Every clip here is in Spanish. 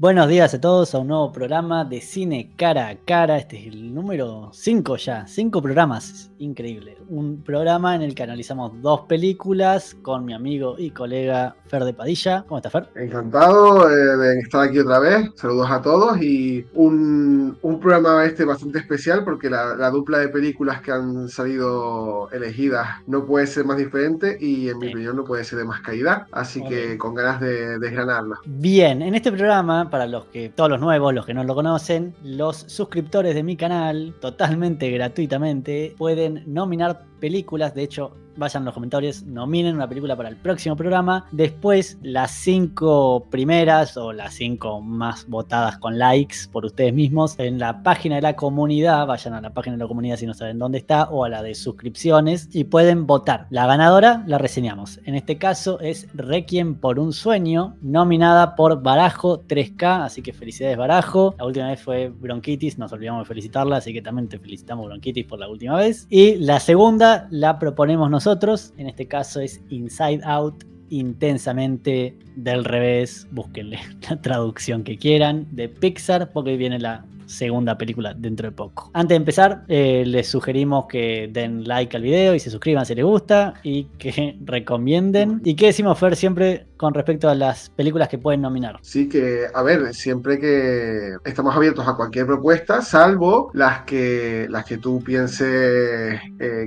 Buenos días a todos a un nuevo programa de Cine Cara a Cara. Este es el número 5 ya, 5 programas, increíble. Un programa en el que analizamos dos películas con mi amigo y colega Fer D. Padilla. ¿Cómo estás, Fer? Encantado de estar aquí otra vez, saludos a todos y un programa bastante especial porque la dupla de películas que han salido elegidas no puede ser más diferente y en mi opinión no puede ser de más calidad, así que con ganas de desgranarla. Bien, en este programa, para todos los nuevos, los que no lo conocen, los suscriptores de mi canal, totalmente gratuitamente, pueden nominar películas. De hecho, vayan a los comentarios, nominen una película para el próximo programa. Después, las 5 primeras o las 5 más votadas con likes por ustedes mismos en la página de la comunidad. Vayan a la página de la comunidad si no saben dónde está, o a la de suscripciones, y pueden votar. La ganadora la reseñamos. En este caso es Requiem por un Sueño, nominada por Barajo 3K. Así que felicidades, Barajo. La última vez fue Bronquitis, nos olvidamos de felicitarla, así que también te felicitamos, Bronquitis, por la última vez. Y la segunda la proponemos nosotros. En este caso es Inside Out, Intensamente del Revés, búsquenle la traducción que quieran, de Pixar, porque viene la segunda película dentro de poco. Antes de empezar, les sugerimos que den like al video y se suscriban si les gusta y que recomienden. ¿Y qué decimos, Fer, siempre con respecto a las películas que pueden nominar? Sí, que, a ver, siempre que estamos abiertos a cualquier propuesta, salvo las que tú pienses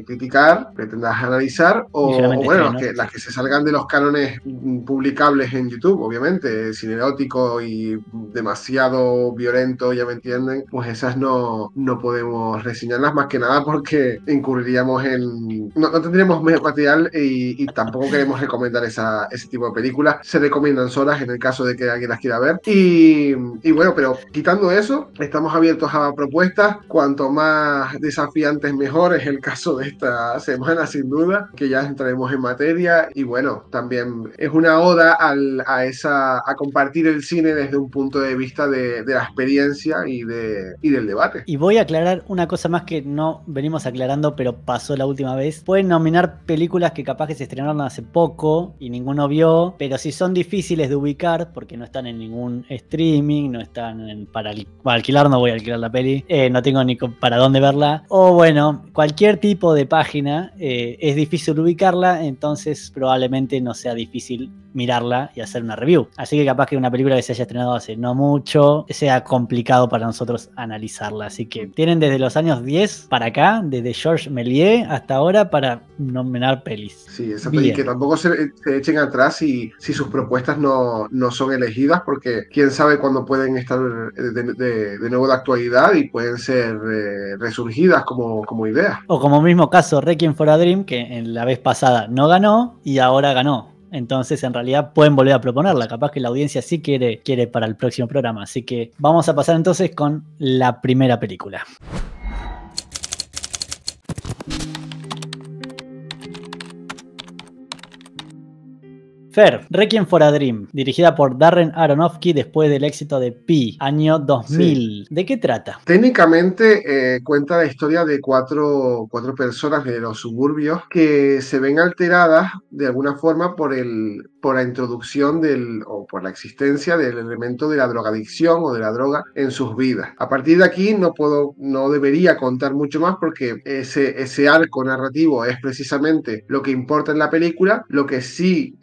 criticar, pretendas analizar, o bueno, las que se salgan de los cánones publicables en YouTube, obviamente, cine erótico y demasiado violento, ya me entiendes, pues esas no podemos reseñarlas, más que nada porque incurriríamos en... No tendríamos mejor material y tampoco queremos recomendar ese tipo de películas. Se recomiendan solas en el caso de que alguien las quiera ver. Y bueno, pero quitando eso, estamos abiertos a propuestas. Cuanto más desafiantes, mejor. Es el caso de esta semana, sin duda, que ya entraremos en materia. Y bueno, también es una oda a compartir el cine desde un punto de vista de la experiencia y del debate. Y voy a aclarar una cosa más que no venimos aclarando, pero pasó la última vez. Pueden nominar películas que capaz que se estrenaron hace poco y ninguno vio, pero si son difíciles de ubicar porque no están en ningún streaming, no están para alquilar, no voy a alquilar la peli, no tengo ni para dónde verla, o bueno, cualquier tipo de página, es difícil ubicarla, entonces probablemente no sea difícil mirarla y hacer una review. Así que capaz que una película que se haya estrenado hace no mucho sea complicado para nosotros analizarla, así que tienen desde los años 10 para acá, desde Georges Méliès hasta ahora, para nominar pelis. Sí, esa peli, que tampoco se echen atrás y si sus propuestas no son elegidas, porque quién sabe cuándo pueden estar de nuevo de actualidad y pueden ser resurgidas como ideas. O como mismo caso Requiem for a Dream, que en la vez pasada no ganó y ahora ganó. Entonces, en realidad, pueden volver a proponerla. Capaz que la audiencia sí quiere para el próximo programa. Así que vamos a pasar entonces con la primera película. Fer, Requiem for a Dream, dirigida por Darren Aronofsky después del éxito de Pi, año 2000. Sí. ¿De qué trata? Técnicamente cuenta la historia de cuatro personas de los suburbios que se ven alteradas de alguna forma por la introducción o por la existencia del elemento de la drogadicción o de la droga en sus vidas. A partir de aquí no debería contar mucho más porque ese arco narrativo es precisamente lo que importa en la película. Lo que sí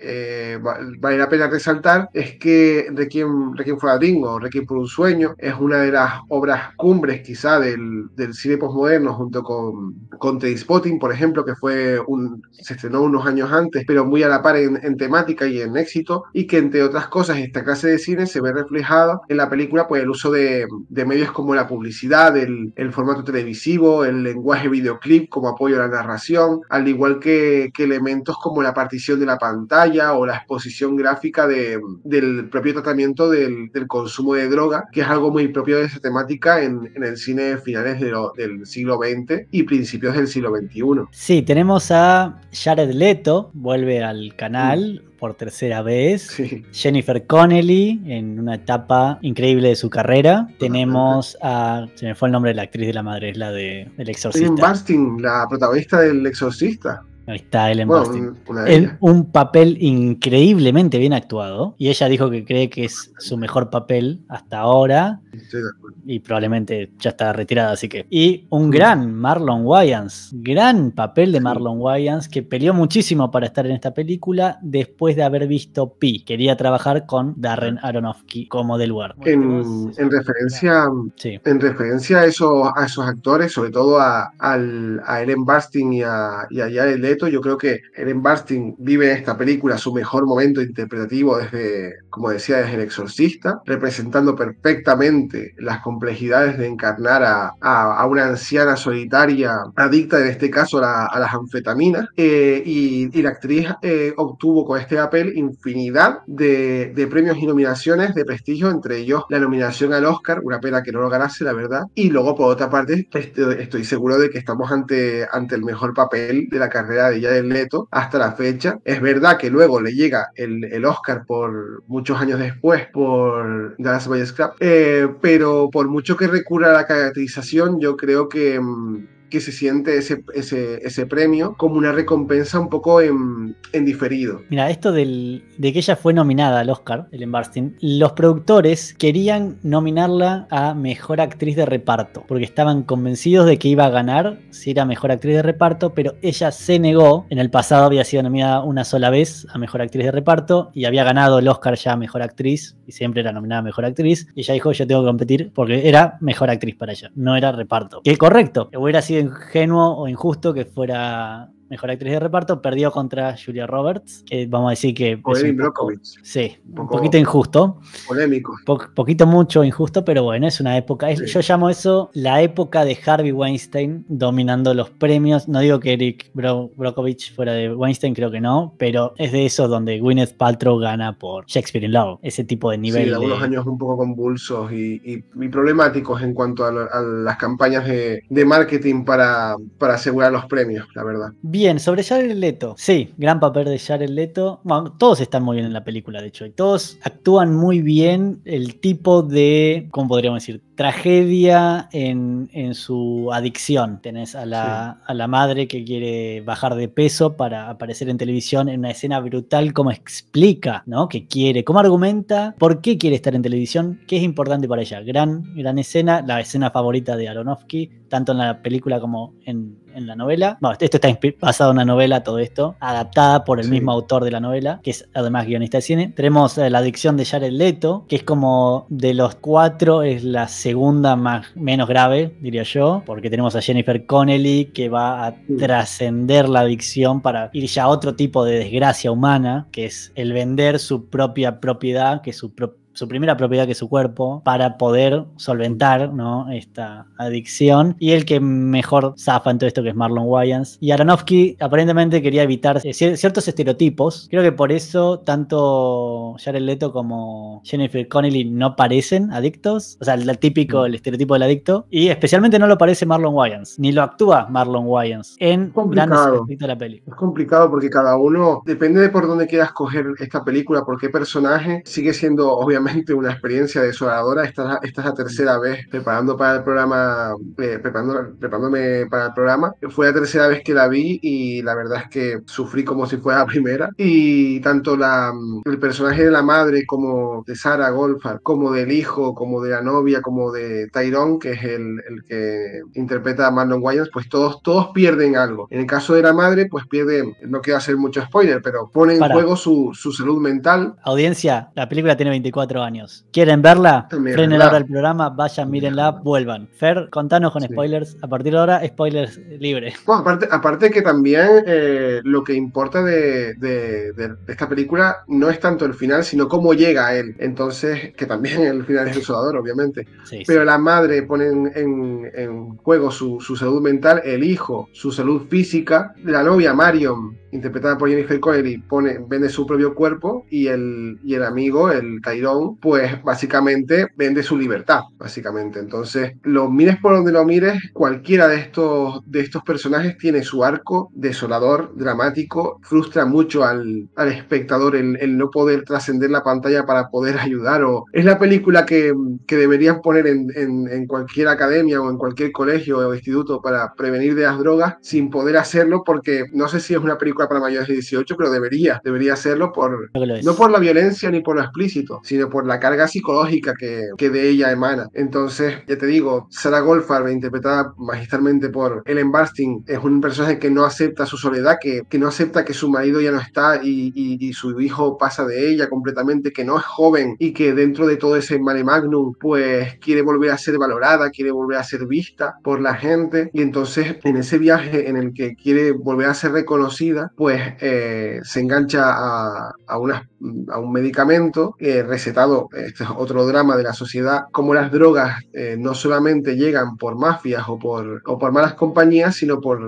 vale la pena resaltar es que Requiem for a Dream o Requiem por un Sueño es una de las obras cumbres quizá del cine postmoderno, junto con Trainspotting, por ejemplo, que se estrenó unos años antes, pero muy a la par en temática y en éxito, y que entre otras cosas esta clase de cine se ve reflejada en la película por el uso de medios como la publicidad, el formato televisivo, el lenguaje videoclip como apoyo a la narración, al igual que elementos como la partición de la pantalla o la exposición gráfica del propio tratamiento del consumo de droga, que es algo muy propio de esa temática en el cine de finales del siglo XX y principios del siglo XXI. Sí, tenemos a Jared Leto, vuelve al canal por tercera vez, sí. Jennifer Connelly en una etapa increíble de su carrera. Totalmente. Tenemos a... se me fue el nombre de la actriz de la madre, es la de El Exorcista. Ellen Burstyn, la protagonista del Exorcista. Ahí está Ellen Burstyn. Bueno, en un papel increíblemente bien actuado. Y ella dijo que cree que es su mejor papel hasta ahora. Sí, y probablemente ya está retirada, así que... Y un gran Marlon Wayans. Gran papel de Marlon Wayans, que peleó muchísimo para estar en esta película después de haber visto Pi. Quería trabajar con Darren Aronofsky como del lugar. En referencia a esos actores, sobre todo a Ellen Burstyn y a Jared Leto, yo creo que Ellen Burstyn vive esta película su mejor momento interpretativo desde, como decía, desde El Exorcista, representando perfectamente las complejidades de encarnar a una anciana solitaria, adicta en este caso a las anfetaminas, y la actriz obtuvo con este papel infinidad de premios y nominaciones de prestigio, entre ellos la nominación al Oscar, una pena que no lo ganase, la verdad, y luego por otra parte estoy seguro de que estamos ante el mejor papel de la carrera de Jared Leto hasta la fecha. Es verdad que luego le llega el Oscar por muchos años después por The Last Boy Scrap, pero por mucho que recurra a la caracterización, yo creo que se siente ese premio como una recompensa un poco en diferido. Mira, esto de que ella fue nominada al Oscar, Ellen Burstyn, los productores querían nominarla a Mejor Actriz de Reparto, porque estaban convencidos de que iba a ganar si era Mejor Actriz de Reparto, pero ella se negó. En el pasado había sido nominada una sola vez a Mejor Actriz de Reparto y había ganado el Oscar ya a Mejor Actriz, y siempre era nominada a Mejor Actriz, y ella dijo, yo tengo que competir, porque era Mejor Actriz para ella, no era reparto. Que correcto, hubiera sido ingenuo o injusto que fuera Mejor Actriz de Reparto. Perdió contra Julia Roberts, que vamos a decir que... O Eric Brockovich. Sí, un poquito injusto. Polémico. Poquito mucho injusto, pero bueno, es una época... Sí. Yo llamo eso la época de Harvey Weinstein dominando los premios. No digo que Eric Brockovich fuera de Weinstein, creo que no, pero es de esos donde Gwyneth Paltrow gana por Shakespeare in Love. Ese tipo de nivel. Sí, algunos años un poco convulsos y problemáticos en cuanto a las campañas de marketing para asegurar los premios, la verdad. Bien, sobre Jared Leto. Sí, gran papel de Jared Leto. Bueno, todos están muy bien en la película, de hecho, y todos actúan muy bien el tipo de, ¿cómo podríamos decir?, tragedia en su adicción. Tenés a la madre que quiere bajar de peso para aparecer en televisión en una escena brutal, como explica, ¿no?, que quiere, cómo argumenta, por qué quiere estar en televisión, qué es importante para ella. Gran escena, la escena favorita de Aronofsky, tanto en la película como en la novela. Bueno, esto está basado en una novela, todo esto, adaptada por el mismo autor de la novela, que es además guionista de cine. Tenemos la adicción de Jared Leto, que es como de los cuatro es la segunda menos grave, diría yo, porque tenemos a Jennifer Connelly, que va a trascender la adicción para ir ya a otro tipo de desgracia humana, que es el vender su propia propiedad, que es su primera propiedad, que es su cuerpo, para poder solventar, ¿no?, esta adicción. Y el que mejor zafa en todo esto, que es Marlon Wayans. Y Aronofsky aparentemente quería evitar ciertos estereotipos. Creo que por eso tanto Jared Leto como Jennifer Connelly no parecen adictos. O sea, el estereotipo del adicto. Y especialmente no lo parece Marlon Wayans. Ni lo actúa Marlon Wayans en gran aspecto de la peli. Es complicado porque cada uno, depende de por dónde quieras coger esta película, por qué personaje, sigue siendo obviamente una experiencia desoladora. Esta es la tercera vez preparándome para el programa. Fue la tercera vez que la vi y la verdad es que sufrí como si fuera la primera. Y tanto el personaje de la madre, como de Sarah Goldfarb, como del hijo, como de la novia, como de Tyrone, que es el que interpreta a Marlon Wayans, pues todos pierden algo. En el caso de la madre, pues pierden, no quiero hacer mucho spoiler, pero pone en juego su salud mental. Audiencia, la película tiene 24 años. ¿Quieren verla? Frenen ahora el programa, vayan, mírenla, vuelvan. Fer, contanos con spoilers. A partir de ahora, spoilers libre. Bueno, aparte que también lo que importa de esta película no es tanto el final, sino cómo llega a él. Entonces, que también el final es desolador, obviamente. Sí, pero la madre pone en juego su salud mental, el hijo, su salud física, la novia Marion, interpretada por Jennifer Connelly, vende su propio cuerpo, y el amigo, el Tyrone, pues básicamente vende su libertad, básicamente. Entonces, lo mires por donde lo mires, cualquiera de estos personajes tiene su arco desolador, dramático, frustra mucho al espectador el no poder trascender la pantalla para poder ayudar, o es la película que deberían poner en cualquier academia o en cualquier colegio o instituto para prevenir de las drogas, sin poder hacerlo porque no sé si es una película para mayores de 18, pero debería hacerlo, no por la violencia ni por lo explícito, sino por la carga psicológica que de ella emana. Entonces, ya te digo, Sarah Goldfarb, interpretada magistralmente por Ellen Burstyn, es un personaje que no acepta su soledad, que no acepta que su marido ya no está y su hijo pasa de ella completamente, que no es joven y que dentro de todo ese mare magnum, pues quiere volver a ser valorada, quiere volver a ser vista por la gente, y entonces en ese viaje en el que quiere volver a ser reconocida, pues se engancha a un medicamento recetado. Este es otro drama de la sociedad, como las drogas no solamente llegan por mafias o por malas compañías, sino por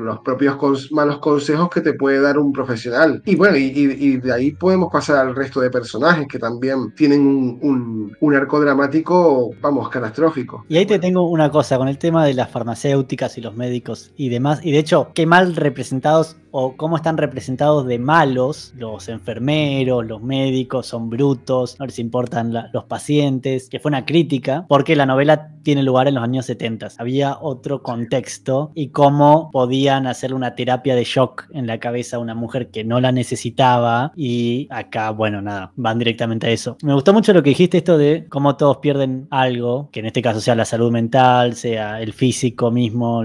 los propios malos consejos que te puede dar un profesional. Y bueno, y de ahí podemos pasar al resto de personajes que también tienen un arco dramático, vamos, catastrófico. Y ahí te tengo una cosa con el tema de las farmacéuticas y los médicos y demás, y de hecho, qué mal representados o cómo están representados de malos los enfermeros, los médicos, son brutos, no les importan los pacientes, que fue una crítica, porque la novela tiene lugar en los años 70, había otro contexto, y cómo podían hacerle una terapia de shock en la cabeza a una mujer que no la necesitaba, y acá, bueno, nada, van directamente a eso. Me gustó mucho lo que dijiste, esto de cómo todos pierden algo, que en este caso sea la salud mental, sea el físico mismo,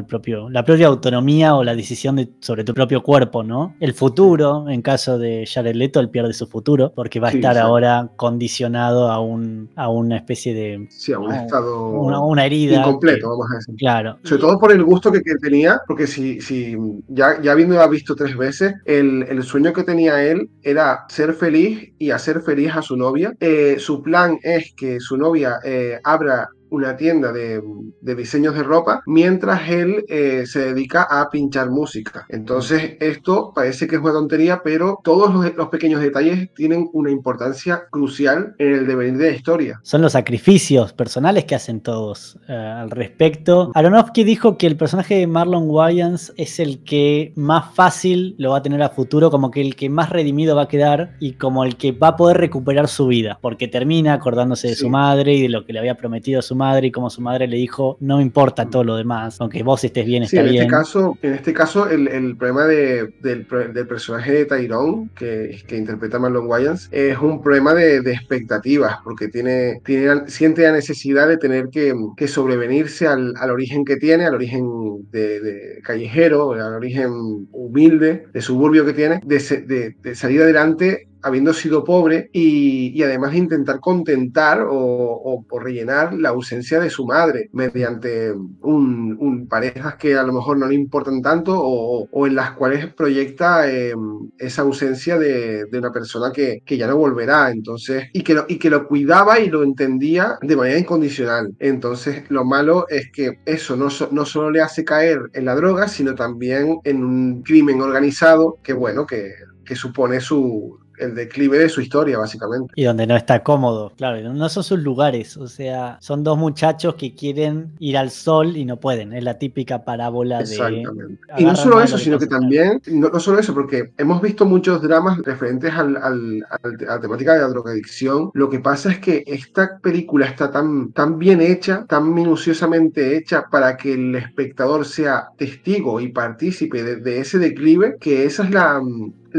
la propia autonomía o la decisión sobre tu propio cuerpo, ¿no? El futuro, en caso de Jared Leto, él pierde su futuro porque va a estar ahora condicionado a una especie de... Sí, a un estado... Una herida. Incompleto, vamos a decir. Claro. Sobre todo por el gusto que tenía, porque si ya habiéndola visto 3 veces, el sueño que tenía él era ser feliz y hacer feliz a su novia. Su plan es que su novia abra una tienda de diseños de ropa, mientras él se dedica a pinchar música. Entonces, esto parece que es una tontería, pero todos los pequeños detalles tienen una importancia crucial en el devenir de la historia. Son los sacrificios personales que hacen todos al respecto. Aronofsky dijo que el personaje de Marlon Wayans es el que más fácil lo va a tener a futuro, como que el que más redimido va a quedar y como el que va a poder recuperar su vida, porque termina acordándose de su madre y de lo que le había prometido a su madre, y como su madre le dijo, no me importa todo lo demás, aunque vos estés bien, está bien. En este caso el problema del personaje de Tyrone, que interpreta Marlon Wayans, es un problema de expectativas, porque siente la necesidad de tener que sobrevenirse al origen que tiene, al origen de callejero, al origen humilde, de suburbio que tiene, de salir adelante habiendo sido pobre, y además intentar contentar o rellenar la ausencia de su madre mediante parejas que a lo mejor no le importan tanto, o en las cuales proyecta esa ausencia de una persona que ya no volverá, entonces, y que lo cuidaba y lo entendía de manera incondicional. Entonces, lo malo es que eso no solo le hace caer en la droga, sino también en un crimen organizado que supone el declive de su historia, básicamente. Y donde no está cómodo, claro, no son sus lugares, o sea, son 2 muchachos que quieren ir al sol y no pueden, es la típica parábola de... Exactamente. Y no solo eso, sino que también, no solo eso, porque hemos visto muchos dramas referentes a la temática de la drogadicción. Lo que pasa es que esta película está tan bien hecha, tan minuciosamente hecha, para que el espectador sea testigo y partícipe de ese declive, que esa es la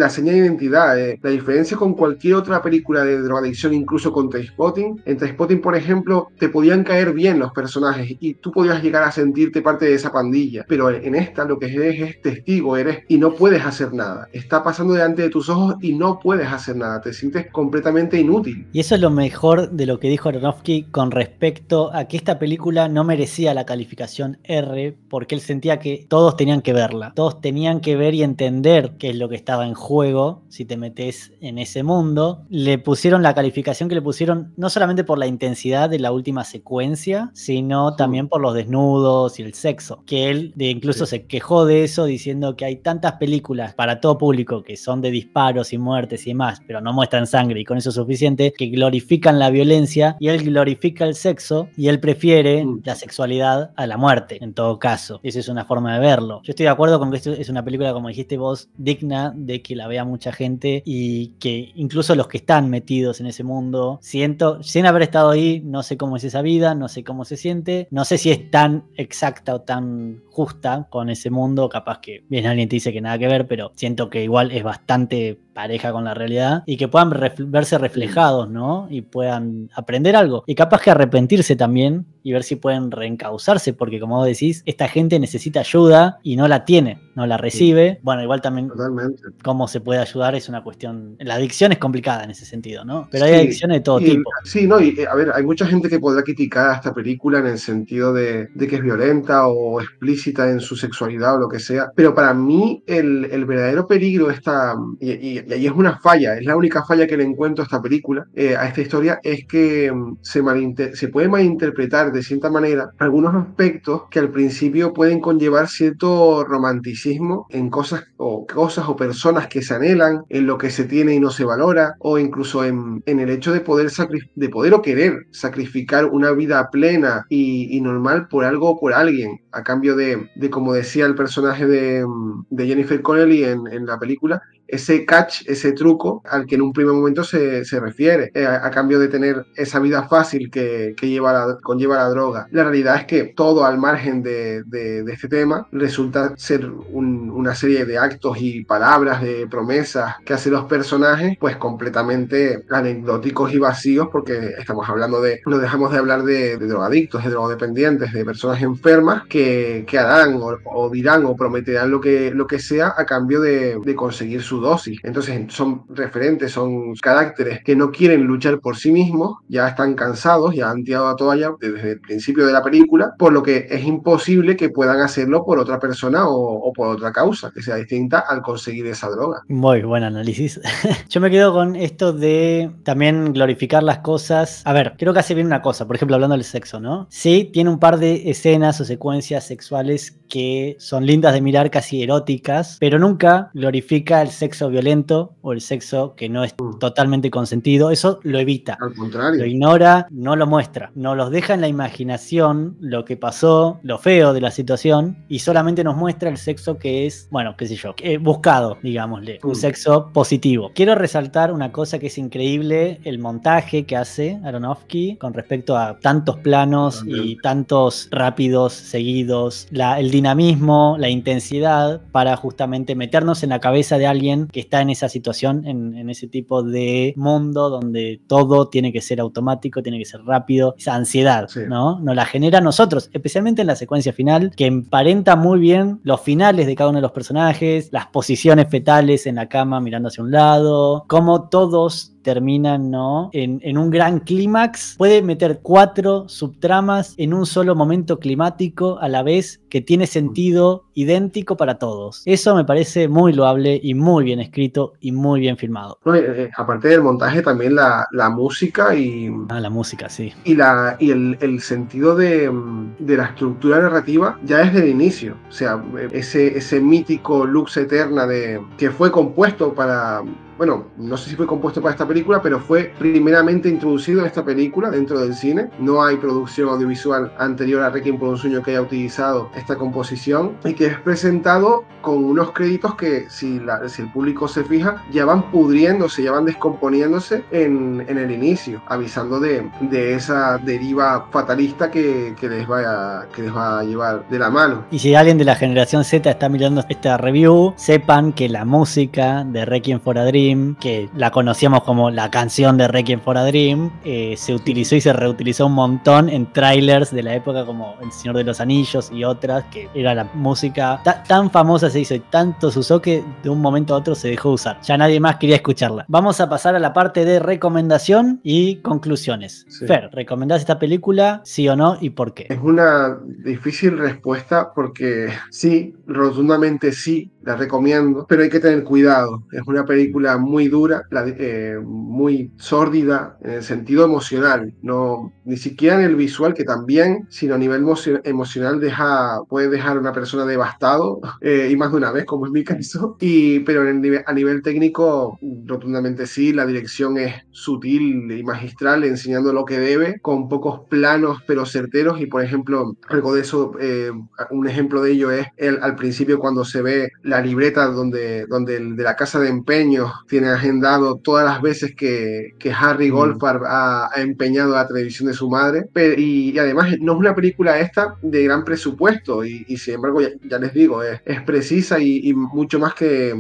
señal de identidad. La diferencia con cualquier otra película de drogadicción, incluso con Trainspotting. En Trainspotting, por ejemplo, te podían caer bien los personajes y tú podías llegar a sentirte parte de esa pandilla, pero en esta lo que eres es testigo, y no puedes hacer nada. Está pasando delante de tus ojos y no puedes hacer nada, te sientes completamente inútil. Y eso es lo mejor de lo que dijo Aronofsky con respecto a que esta película no merecía la calificación R, porque él sentía que todos tenían que verla, todos tenían que ver y entender qué es lo que estaba en juego. juego, si te metes en ese mundo. Le pusieron la calificación que le pusieron, no solamente por la intensidad de la última secuencia, sino también por los desnudos y el sexo, que él incluso se quejó de eso, diciendo que hay tantas películas para todo público que son de disparos y muertes y demás, pero no muestran sangre, y con eso es suficiente, que glorifican la violencia, y él glorifica el sexo, y él prefiere la sexualidad a la muerte, en todo caso. Esa es una forma de verlo. Yo estoy de acuerdo con que esto es una película, como dijiste vos, digna de que la vea mucha gente, y que incluso los que están metidos en ese mundo, siento, sin haber estado ahí, no sé cómo es esa vida, no sé cómo se siente, no sé si es tan exacta o tan justa con ese mundo, capaz que bien alguien te dice que nada que ver, pero siento que igual es bastante pareja con la realidad, y que puedan verse reflejados, ¿no? Y puedan aprender algo, y capaz que arrepentirse también, y ver si pueden reencauzarse, porque como vos decís, esta gente necesita ayuda y no la tiene, no la recibe. Bueno, igual también cómo se puede ayudar es una cuestión, la adicción es complicada en ese sentido, ¿no? Pero hay adicciones de todo tipo. Sí, no, y a ver, hay mucha gente que podrá criticar a esta película en el sentido de que es violenta o explícita en su sexualidad o lo que sea, pero para mí el verdadero peligro está, y es una falla, es la única falla que le encuentro a esta película, a esta historia, es que se puede malinterpretar de cierta manera algunos aspectos que al principio pueden conllevar cierto romanticismo en cosas o personas que se anhelan, en lo que se tiene y no se valora, o incluso en el hecho de poder o querer sacrificar una vida plena y normal por algo o por alguien, a cambio de como decía el personaje de Jennifer Connelly en la película, ese catch, ese truco al que en un primer momento se refiere, a cambio de tener esa vida fácil que conlleva la droga. La realidad es que todo al margen de este tema resulta ser una serie de actos y palabras, de promesas que hacen los personajes, pues completamente anecdóticos y vacíos, porque estamos hablando no dejamos de hablar de drogadictos, de drogodependientes, de personas enfermas que harán o dirán o prometerán lo que sea a cambio de conseguir su dosis. Entonces son referentes, son caracteres que no quieren luchar por sí mismos, ya están cansados, ya han tirado la toalla desde el principio de la película, por lo que es imposible que puedan hacerlo por otra persona o por otra causa que sea distinta al conseguir esa droga. Muy buen análisis. Yo me quedo con esto de también glorificar las cosas. A ver, creo que hace bien una cosa, por ejemplo, hablando del sexo, ¿no? Sí, tiene un par de escenas o secuencias sexuales que son lindas de mirar, casi eróticas, pero nunca glorifica el sexo violento o el sexo que no es totalmente consentido. Eso lo evita. Al contrario. Lo ignora, no lo muestra. No los deja en la imaginación lo que pasó, lo feo de la situación, y solamente nos muestra el sexo que es, bueno, qué sé yo, buscado, digámosle. Un sexo positivo. Quiero resaltar una cosa que es increíble, el montaje que hace Aronofsky con respecto a tantos planos y tantos rápidos seguidos, el dinamismo, la intensidad, para justamente meternos en la cabeza de alguien que está en esa situación, en ese tipo de mundo donde todo tiene que ser automático, tiene que ser rápido. Esa ansiedad, sí, ¿no? Nos la genera a nosotros, especialmente en la secuencia final, que emparenta muy bien los finales de cada uno de los personajes, las posiciones fetales en la cama mirando hacia un lado, como todos terminan, ¿no?, en un gran clímax. Puede meter 4 subtramas en un solo momento climático a la vez, que tiene sentido idéntico para todos. Eso me parece muy loable y muy bien escrito y muy bien filmado. No, aparte del montaje, también la música y... Ah, la música, sí. Y el sentido de la estructura narrativa ya desde el inicio. O sea, ese mítico Lux Eterna que fue compuesto para... Bueno, no sé si fue compuesto para esta película, pero fue primeramente introducido en esta película dentro del cine. No hay producción audiovisual anterior a Requiem por un sueño que haya utilizado esta composición, y que es presentado con unos créditos que, si el público se fija, ya van pudriéndose, ya van descomponiéndose en el inicio, avisando de esa deriva fatalista que les va a llevar de la mano. Y si alguien de la generación Z está mirando esta review, sepan que la música de Requiem for a Dream, que la conocíamos como la canción de Requiem for a Dream, se utilizó y se reutilizó un montón en trailers de la época como El Señor de los Anillos y otras, que era la música tan famosa, se hizo y tanto se usó que de un momento a otro se dejó usar, ya nadie más quería escucharla. Vamos a pasar a la parte de recomendación y conclusiones. Sí. Fer, ¿recomendás esta película, sí o no, y por qué? Es una difícil respuesta, porque sí, rotundamente sí. la recomiendo, pero hay que tener cuidado. Es una película muy dura, muy sórdida en el sentido emocional, no, ni siquiera en el visual, que también, sino a nivel emocional puede dejar a una persona devastado, y más de una vez, como es mi caso. Pero a nivel técnico, rotundamente sí, la dirección es sutil y magistral, enseñando lo que debe, con pocos planos pero certeros. Y por ejemplo, algo de eso, un ejemplo de ello es al principio, cuando se ve la libreta donde el de la casa de empeños tiene agendado todas las veces que Harry Goldfarb ha empeñado la televisión de su madre. Y además no es una película esta de gran presupuesto, y sin embargo, ya les digo, es precisa y mucho más que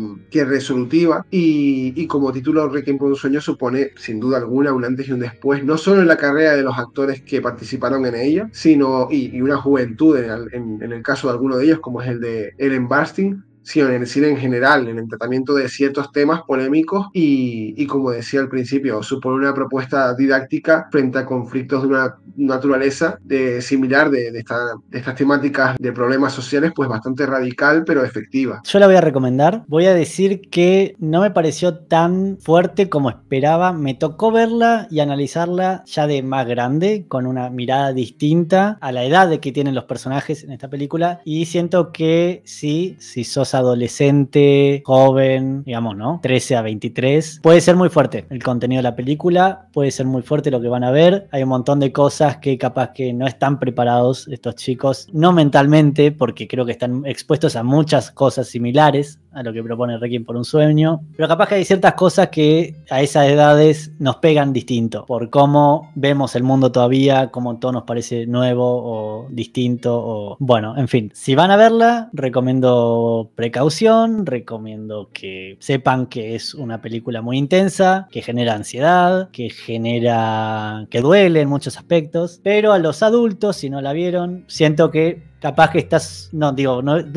resolutiva. Y como título, Requiem por un sueño supone sin duda alguna un antes y un después, no solo en la carrera de los actores que participaron en ella, sino y una juventud en el caso de alguno de ellos, como es el de Ellen Burstyn, sino en el cine en general, en el tratamiento de ciertos temas polémicos y como decía al principio, supone una propuesta didáctica frente a conflictos de una naturaleza similar de estas temáticas de problemas sociales, pues bastante radical pero efectiva. Yo la voy a recomendar. Voy a decir que no me pareció tan fuerte como esperaba. Me tocó verla y analizarla ya de más grande, con una mirada distinta a la edad de que tienen los personajes en esta película, y siento que sí, si sos adolescente, joven, digamos, ¿no? 13 a 23. Puede ser muy fuerte el contenido de la película, puede ser muy fuerte lo que van a ver. Hay un montón de cosas que capaz que no están preparados estos chicos, no mentalmente, porque creo que están expuestos a muchas cosas similares a lo que propone Requiem por un sueño, pero capaz que hay ciertas cosas que a esas edades nos pegan distinto, por cómo vemos el mundo todavía, cómo todo nos parece nuevo o distinto, o bueno, en fin. Si van a verla, recomiendo precaución, recomiendo que sepan que es una película muy intensa, que genera ansiedad, que duele en muchos aspectos, pero a los adultos, si no la vieron, siento que capaz que estás, no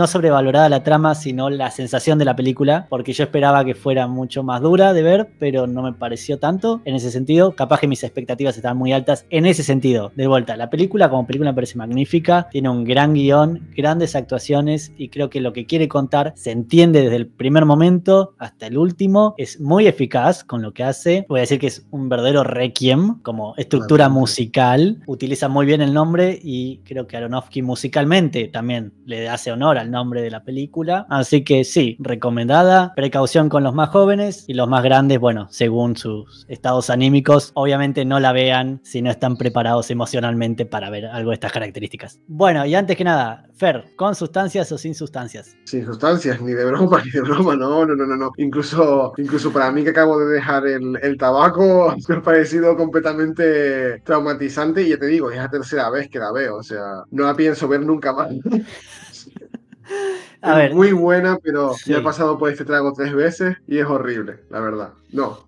sobrevalorada la trama, sino la sensación de la película, porque yo esperaba que fuera mucho más dura de ver, pero no me pareció tanto en ese sentido. Capaz que mis expectativas estaban muy altas en ese sentido. De vuelta, la película como película me parece magnífica, tiene un gran guión, grandes actuaciones, y creo que lo que quiere contar se entiende desde el primer momento hasta el último. Es muy eficaz con lo que hace. Voy a decir que es un verdadero requiem, como estructura musical. Utiliza muy bien el nombre, y creo que Aronofsky musicalmente también le hace honor al nombre de la película. Así que sí, recomendada. Precaución con los más jóvenes, y los más grandes, bueno, según sus estados anímicos, obviamente no la vean si no están preparados emocionalmente para ver algo de estas características. Bueno, y antes que nada, Fer, ¿con sustancias o sin sustancias? Sin sustancias, ni de broma, no. Incluso para mí, que acabo de dejar el tabaco, me ha parecido completamente traumatizante, y ya te digo, es la tercera vez que la veo, o sea, no la pienso ver nunca más. Muy buena, pero sí, ya he pasado por este trago 3 veces y es horrible, la verdad. No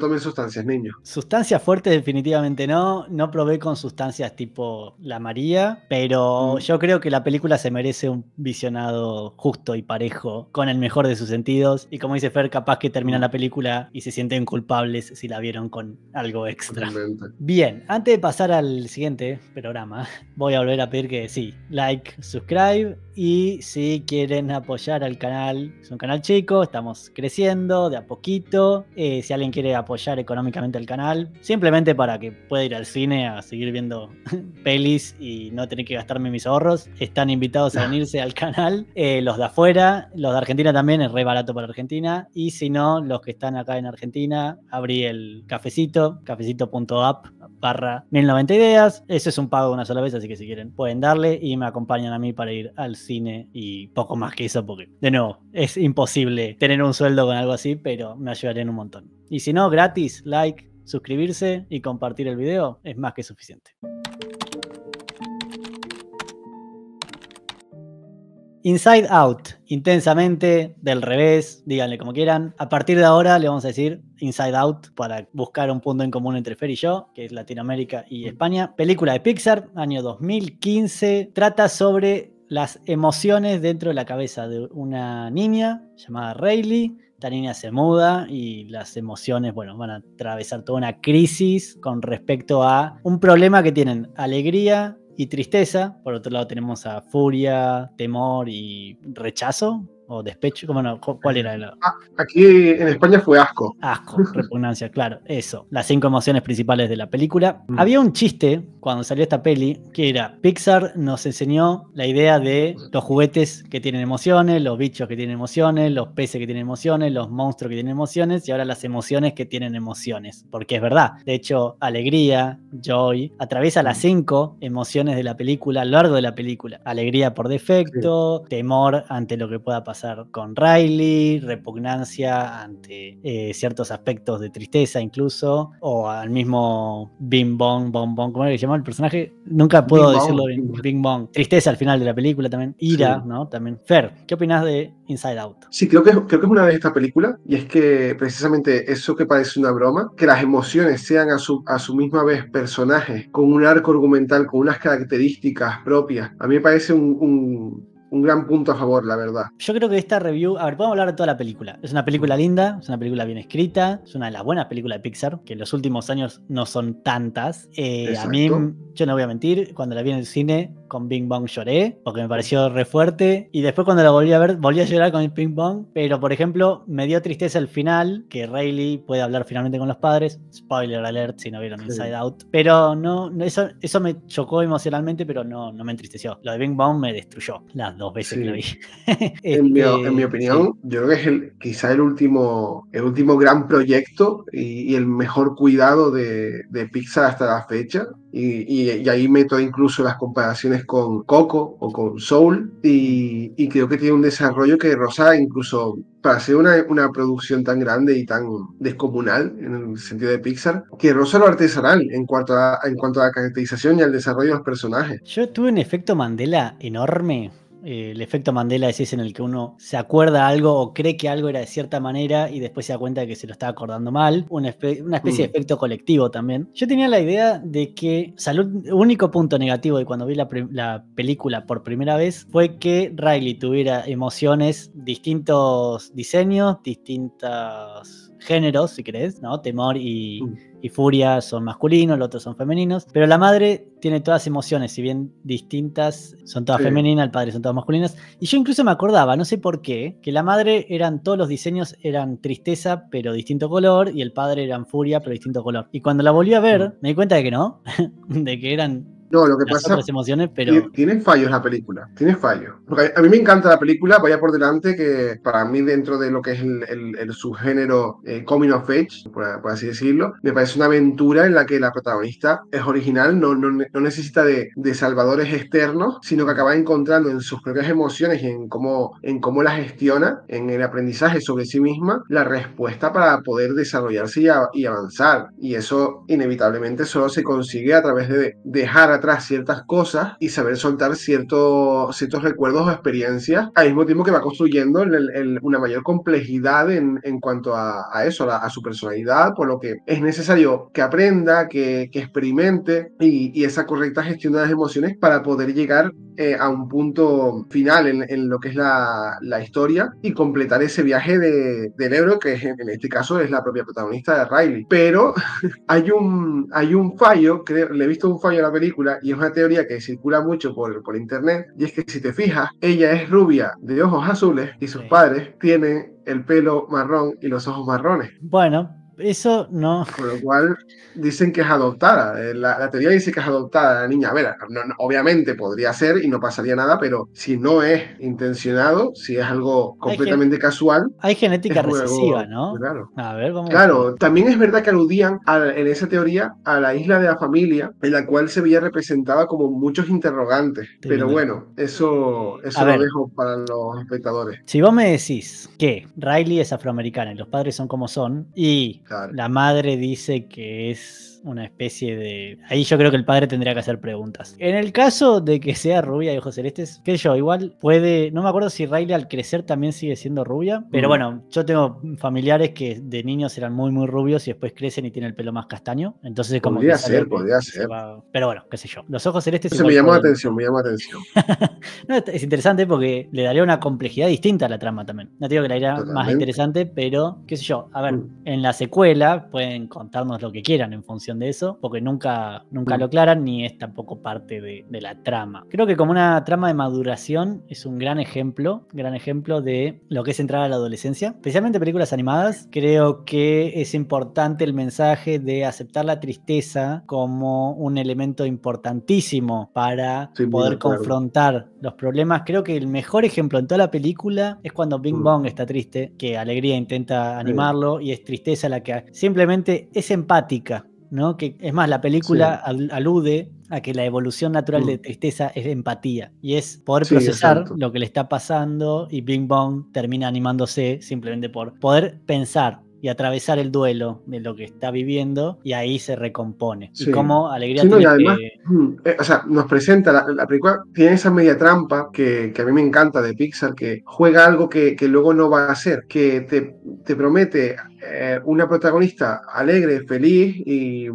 tomen sustancias, niños. Sustancias fuertes definitivamente no. No probé con sustancias tipo la María, pero yo creo que la película se merece un visionado justo y parejo, con el mejor de sus sentidos. Y como dice Fer, capaz que terminan la película y se sienten culpables si la vieron con algo extra. Totalmente. Bien, antes de pasar al siguiente programa, voy a volver a pedir que sí, like, subscribe, y si quieren apoyar al canal, es un canal chico, estamos creciendo de a poquito. Si alguien quiere apoyar económicamente al canal, simplemente para que pueda ir al cine a seguir viendo pelis y no tener que gastarme mis ahorros, están invitados a unirse al canal. Los de afuera, los de Argentina también, es re barato para Argentina. Y si no, los que están acá en Argentina, abrí el cafecito, cafecito.app/1090ideas. Eso es un pago de una sola vez, así que si quieren pueden darle y me acompañan a mí para ir al cine, y poco más que eso, porque de nuevo es imposible tener un sueldo con algo así, pero me ayudarían un montón. Y si no, gratis, like, suscribirse y compartir el video es más que suficiente. Inside Out, intensamente, del revés, díganle como quieran. A partir de ahora le vamos a decir Inside Out para buscar un punto en común entre Fer y yo, que es Latinoamérica y España. Película de Pixar, año 2015, trata sobre las emociones dentro de la cabeza de una niña llamada Riley. Esta niña se muda y las emociones, bueno, van a atravesar toda una crisis con respecto a un problema que tienen: alegría y tristeza. Por otro lado tenemos a furia, temor y rechazo, o despecho, bueno, ¿cuál era? Aquí en España fue asco. Asco, repugnancia, claro, eso. Las 5 emociones principales de la película. Había un chiste cuando salió esta peli que era, Pixar nos enseñó la idea de los juguetes que tienen emociones, los bichos que tienen emociones, los peces que tienen emociones, los monstruos que tienen emociones, y ahora las emociones que tienen emociones, porque es verdad. De hecho, alegría, joy, atraviesa las 5 emociones de la película a lo largo de la película. Alegría por defecto, temor ante lo que pueda pasar con Riley, repugnancia ante ciertos aspectos de tristeza incluso, o al mismo Bing Bong, ¿cómo era que se llamaba el personaje? Nunca puedo decirlo bien. Bing Bong. Tristeza al final de la película también, ira, ¿no? También. Fer, ¿qué opinás de Inside Out? Sí, creo que es una de esta película, y es que precisamente eso que parece una broma, que las emociones sean a su misma vez personajes, con un arco argumental, con unas características propias, a mí me parece un gran punto a favor, la verdad. Yo creo que esta review, a ver, podemos hablar de toda la película. Es una película linda, es una película bien escrita, es una de las buenas películas de Pixar, que en los últimos años no son tantas. A mí, yo no voy a mentir, cuando la vi en el cine con Bing Bong lloré, porque me pareció re fuerte, y después cuando la volví a ver, volví a llorar con el Bing Bong, pero por ejemplo me dio tristeza el final, que Riley puede hablar finalmente con los padres, spoiler alert si no vieron Inside Out, pero no eso me chocó emocionalmente, pero no me entristeció. Lo de Bing Bong me destruyó las 2 veces que la vi. En mi opinión, yo creo que es quizá el último gran proyecto y el mejor cuidado de Pixar hasta la fecha. Y ahí meto incluso las comparaciones con Coco o con Soul, y creo que tiene un desarrollo que roza incluso, para ser una producción tan grande y tan descomunal en el sentido de Pixar, que roza lo artesanal en cuanto a la caracterización y al desarrollo de los personajes. Yo tuve un efecto Mandela enorme. El efecto Mandela es ese en el que uno se acuerda algo o cree que algo era de cierta manera y después se da cuenta de que se lo está acordando mal. Una especie de efecto colectivo también. Yo tenía la idea de que, o sea, el único punto negativo de cuando vi la película por primera vez fue que Riley tuviera emociones, distintos diseños, distintos géneros, si querés, ¿no? Temor y furia son masculinos, los otros son femeninos, pero la madre tiene todas emociones, si bien distintas, son todas femeninas, el padre son todas masculinas, y yo incluso me acordaba, no sé por qué, que la madre eran, todos los diseños eran tristeza pero distinto color, y el padre eran furia pero distinto color, y cuando la volví a ver me di cuenta de que no, de que eran... No, lo que las pasa, emociones, pero... tiene fallos la película, tiene fallos. Porque a mí me encanta la película, vaya por delante, que para mí dentro de lo que es el subgénero coming of age, por así decirlo, me parece una aventura en la que la protagonista es original, no necesita de salvadores externos, sino que acaba encontrando en sus propias emociones y en cómo las gestiona, en el aprendizaje sobre sí misma, la respuesta para poder desarrollarse y avanzar. Y eso inevitablemente solo se consigue a través de dejar atrás ciertas cosas y saber soltar ciertos recuerdos o experiencias, al mismo tiempo que va construyendo una mayor complejidad en cuanto a eso, a su personalidad, por lo que es necesario que aprenda, que experimente y esa correcta gestión de las emociones para poder llegar a un punto final en lo que es la historia y completar ese viaje del héroe, que en este caso es la propia protagonista de Riley. Pero hay un fallo, creo, le he visto un fallo a la película, y es una teoría que circula mucho por internet, y es que si te fijas, ella es rubia, de ojos azules, y sus padres tienen el pelo marrón y los ojos marrones. Bueno, eso no... Con lo cual dicen que es adoptada, la teoría dice que es adoptada la niña. A ver, no, obviamente podría ser y no pasaría nada, pero si no es intencionado, si es algo completamente casual... Hay genética recesiva, ¿no? Claro, a ver, también es verdad que aludían en esa teoría a la isla de la familia, en la cual se veía representada como muchos interrogantes. Pero bueno, eso lo dejo para los espectadores. Si vos me decís que Riley es afroamericana y los padres son como son, y... Claro. La madre dice que es una especie de... Ahí yo creo que el padre tendría que hacer preguntas. En el caso de que sea rubia y ojos celestes, qué sé yo, igual puede... No me acuerdo si Riley al crecer también sigue siendo rubia, pero bueno, yo tengo familiares que de niños eran muy, muy rubios y después crecen y tienen el pelo más castaño. Entonces como... Podría ser. Pero bueno, qué sé yo. Los ojos celestes... Eso me llamó la atención. No, es interesante porque le daría una complejidad distinta a la trama también. No digo que la idea más interesante, pero qué sé yo. A ver, en la secuencia secuela, pueden contarnos lo que quieran en función de eso, porque nunca lo aclaran ni es tampoco parte de la trama. Creo que como una trama de maduración es un gran ejemplo de lo que es entrar a la adolescencia, especialmente películas animadas. Creo que es importante el mensaje de aceptar la tristeza como un elemento importantísimo para poder confrontar los problemas. Creo que el mejor ejemplo en toda la película es cuando Bing Bong está triste, que Alegría intenta animarlo y es tristeza la que simplemente es empática, ¿no? Que es más, la película alude a que la evolución natural de tristeza es empatía y es poder procesar lo que le está pasando, y Bing Bong termina animándose simplemente por poder pensar y atravesar el duelo de lo que está viviendo, y ahí se recompone. Sí. Y como Alegría nos presenta, la película tiene esa media trampa que a mí me encanta de Pixar, que juega algo que luego no va a hacer, que te promete una protagonista alegre, feliz y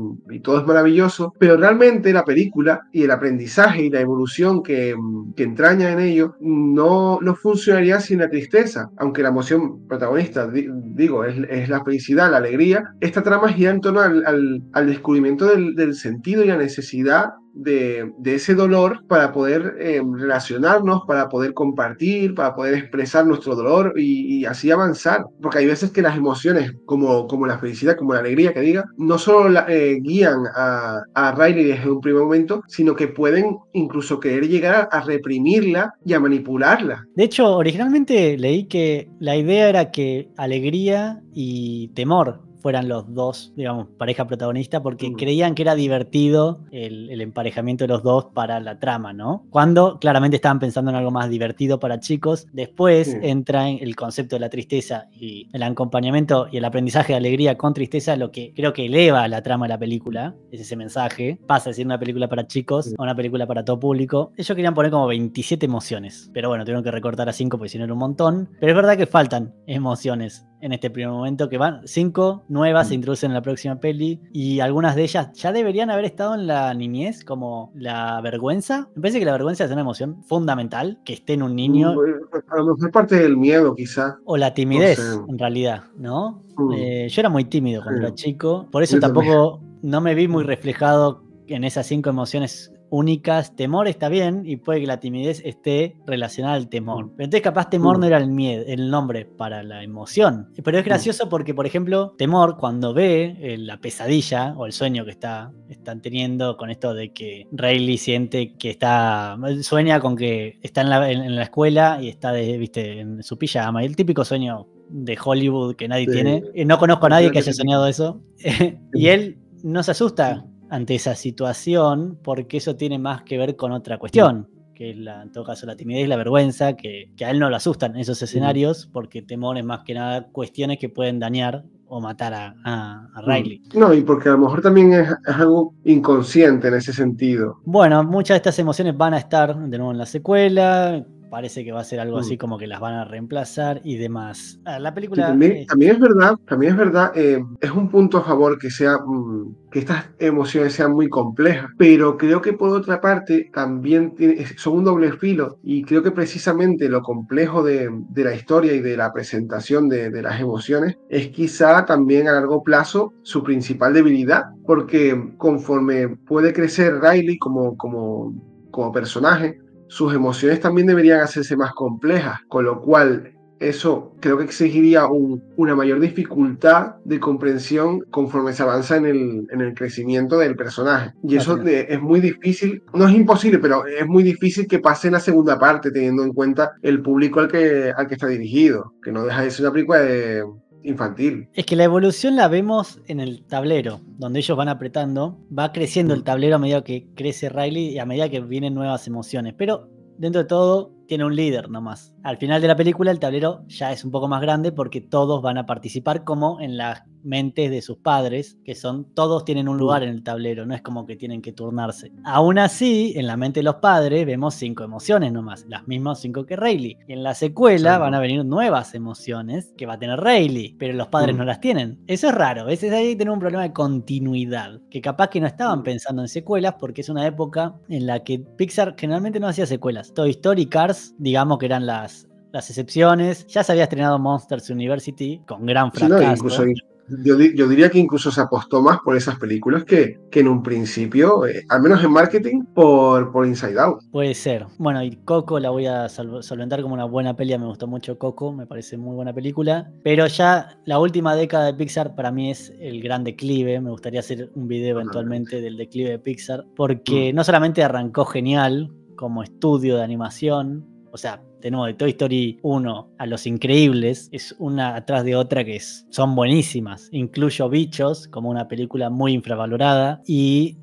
todo es maravilloso, pero realmente la película y el aprendizaje y la evolución que entraña en ello no funcionaría sin la tristeza, aunque la emoción protagonista, es la felicidad, la alegría. Esta trama gira en torno al descubrimiento del sentido y la necesidad de ese dolor para poder relacionarnos, para poder compartir, para poder expresar nuestro dolor y así avanzar, porque hay veces que las emociones como la felicidad, como la alegría que diga, no solo guían a Riley desde un primer momento, sino que pueden incluso querer llegar a reprimirla y a manipularla. De hecho, originalmente leí que la idea era que alegría y temor fueran los dos, digamos, pareja protagonista, porque creían que era divertido el emparejamiento de los dos para la trama, ¿no? Cuando claramente estaban pensando en algo más divertido para chicos. Después entra en el concepto de la tristeza y el acompañamiento y el aprendizaje de alegría con tristeza, lo que creo que eleva la trama de la película, es ese mensaje. Pasa de ser una película para chicos a una película para todo público. Ellos querían poner como 27 emociones, pero bueno, tuvieron que recortar a 5 porque si no era un montón. Pero es verdad que faltan emociones en este primer momento, que van 5 nuevas, se introducen en la próxima peli, y algunas de ellas ya deberían haber estado en la niñez, como la vergüenza. Me parece que la vergüenza es una emoción fundamental que esté en un niño. A lo mejor parte del miedo, quizá. O la timidez, no sé, en realidad, ¿no? Yo era muy tímido cuando era chico, por eso yo tampoco también no me vi muy reflejado en esas 5 emociones únicas. Temor está bien, y puede que la timidez esté relacionada al temor, pero entonces capaz temor no era el nombre para la emoción. Pero es gracioso porque, por ejemplo, temor, cuando ve la pesadilla o el sueño que están teniendo con esto de que Riley siente que sueña con que está en la escuela y está en su pijama, el típico sueño de Hollywood que nadie tiene. No conozco a nadie que haya soñado eso. Y él no se asusta ante esa situación, porque eso tiene más que ver con otra cuestión, que es en todo caso la timidez, la vergüenza, que a él no lo asustan esos escenarios, porque temor es más que nada cuestiones que pueden dañar o matar a Riley. No, y porque a lo mejor también es algo inconsciente en ese sentido. Bueno, muchas de estas emociones van a estar de nuevo en la secuela. Parece que va a ser algo así como que las van a reemplazar y demás. La película... También es verdad, es un punto a favor que estas emociones sean muy complejas, pero creo que por otra parte también son un doble filo, y creo que precisamente lo complejo de la historia y de la presentación de las emociones es quizá también a largo plazo su principal debilidad, porque conforme puede crecer Riley como personaje, sus emociones también deberían hacerse más complejas, con lo cual eso creo que exigiría una mayor dificultad de comprensión conforme se avanza en el crecimiento del personaje. Y eso es muy difícil, no es imposible, pero es muy difícil que pase en la segunda parte, teniendo en cuenta el público al que está dirigido, que no deja de ser una película infantil. Es que la evolución la vemos en el tablero, donde ellos van apretando, va creciendo el tablero a medida que crece Riley y a medida que vienen nuevas emociones, pero dentro de todo tiene un líder nomás. Al final de la película el tablero ya es un poco más grande, porque todos van a participar, como en las mentes de sus padres, que son, todos tienen un lugar en el tablero, no es como que tienen que turnarse. Aún así, en la mente de los padres vemos 5 emociones nomás, las mismas 5 que Riley. Y en la secuela van a venir nuevas emociones que va a tener Riley, pero los padres no las tienen. Eso es raro, a veces ahí tenemos un problema de continuidad, que capaz que no estaban pensando en secuelas, porque es una época en la que Pixar generalmente no hacía secuelas. Toy Story y Cars, digamos que eran las excepciones. Ya se había estrenado Monsters University con gran fracaso. Sí, no, Yo diría que incluso se apostó más por esas películas que en un principio, al menos en marketing, por Inside Out. Puede ser. Bueno, y Coco la voy a solventar como una buena peli. Me gustó mucho Coco, me parece muy buena película. Pero ya la última década de Pixar para mí es el gran declive. Me gustaría hacer un video eventualmente del declive de Pixar, porque no solamente arrancó genial como estudio de animación, o sea, de nuevo, de Toy Story 1 a Los Increíbles, es una atrás de otra que son buenísimas. Incluyo Bichos, como una película muy infravalorada, y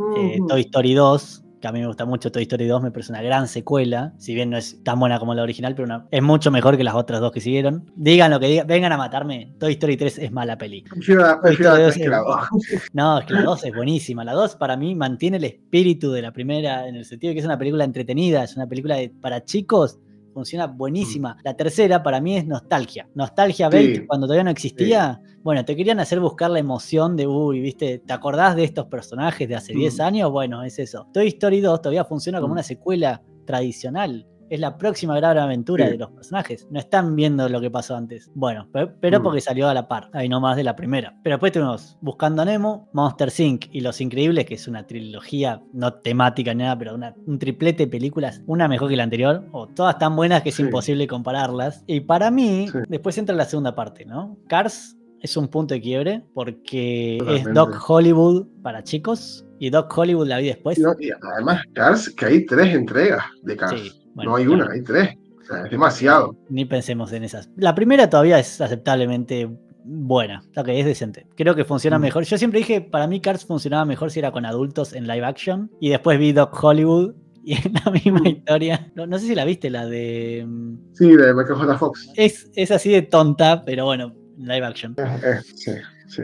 Toy Story 2, que a mí me gusta mucho. Toy Story 2 me parece una gran secuela, si bien no es tan buena como la original, pero es mucho mejor que las otras dos que siguieron. Digan lo que digan, vengan a matarme, Toy Story 3 es mala peli. No, es que la 2 es buenísima. La 2 para mí mantiene el espíritu de la primera, en el sentido de que es una película entretenida, es una película para chicos, funciona buenísima. La tercera para mí es nostalgia. Nostalgia Bait, cuando todavía no existía. Bueno, te querían hacer buscar la emoción de, ¿viste? ¿Te acordás de estos personajes de hace 10 años? Bueno, es eso. Toy Story 2 todavía funciona como una secuela tradicional. Es la próxima gran aventura de los personajes. No están viendo lo que pasó antes. Bueno, pero porque salió a la par, ahí nomás, de la primera. Pero después tuvimos Buscando a Nemo, Monster Inc. y Los Increíbles, que es una trilogía, no temática ni nada, pero un triplete de películas, una mejor que la anterior, o todas tan buenas que es imposible compararlas. Y para mí, después entra la segunda parte, ¿no? Cars es un punto de quiebre, porque es Doc Hollywood para chicos, y Doc Hollywood la vi después. No, y además Cars, que hay 3 entregas de Cars. Sí. Bueno, no hay una, hay 3. O sea, es demasiado. Ni pensemos en esas. La primera todavía es aceptablemente buena. Ok, es decente. Creo que funciona mejor. Yo siempre dije, para mí Cars funcionaba mejor si era con adultos en live action. Y después vi Doc Hollywood y es la misma historia. No sé si la viste, la de... Sí, la de Michael J. Fox. Es así de tonta, pero bueno, live action. Sí.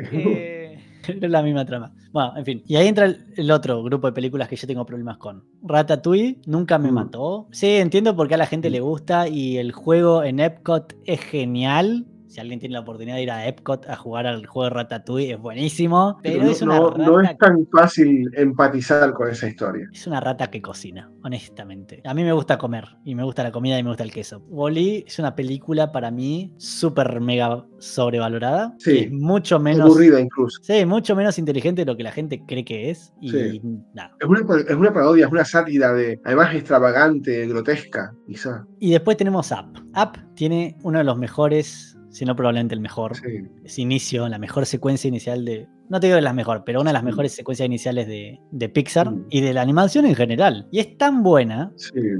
Es la misma trama. Bueno, en fin. Y ahí entra el otro grupo de películas que yo tengo problemas con. Ratatouille nunca me mató. Sí, entiendo por qué a la gente le gusta y el juego en Epcot es genial. Si alguien tiene la oportunidad de ir a Epcot a jugar al juego de Ratatouille, es buenísimo. Pero es una rata... No es tan fácil empatizar con esa historia. Es una rata que cocina, honestamente. A mí me gusta comer, y me gusta la comida, y me gusta el queso. Wall-E es una película para mí súper mega sobrevalorada. Sí, mucho menos... aburrida incluso. Sí, mucho menos inteligente de lo que la gente cree que es. Y sí. Nada. Es una parodia, es una sátira, además extravagante, grotesca, quizá. Y después tenemos Up. Up tiene uno de los mejores... si no probablemente el mejor, es inicio, la mejor secuencia inicial de... No te digo que es la mejor, pero una de las mejores secuencias iniciales de Pixar y de la animación en general. Y es tan buena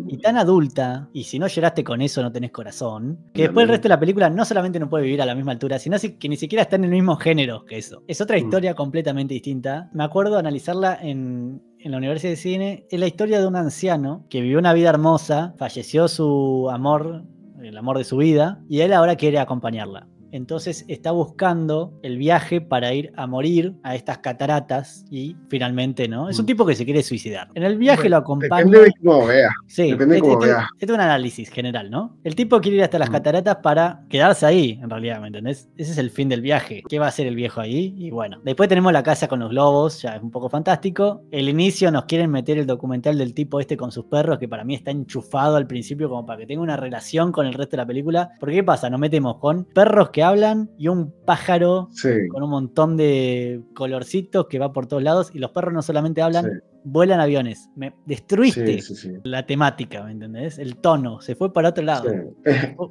y tan adulta, y si no lloraste con eso no tenés corazón, que después el resto de la película no solamente no puede vivir a la misma altura, sino que ni siquiera está en el mismo género que eso. Es otra historia completamente distinta. Me acuerdo analizarla en la Universidad de Cine. Es la historia de un anciano que vivió una vida hermosa, falleció su amor... el amor de su vida, y él ahora quiere acompañarla. Entonces está buscando el viaje para ir a morir a estas cataratas y finalmente no. Es un tipo que se quiere suicidar. En el viaje lo acompaña... Depende de cómo vea. Sí, depende de cómo vea. Este es un análisis general, ¿no? El tipo quiere ir hasta las cataratas para quedarse ahí, en realidad, ¿me entendés? Ese es el fin del viaje. ¿Qué va a hacer el viejo ahí? Y bueno. Después tenemos La casa con los globos, ya es un poco fantástico. El inicio nos quieren meter el documental del tipo este con sus perros, que para mí está enchufado al principio como para que tenga una relación con el resto de la película. Porque ¿qué pasa? Nos metemos con perros que hablan y un pájaro con un montón de colorcitos que va por todos lados, y los perros no solamente hablan, vuelan aviones. Me destruiste la temática, ¿me entendés? El tono se fue para otro lado.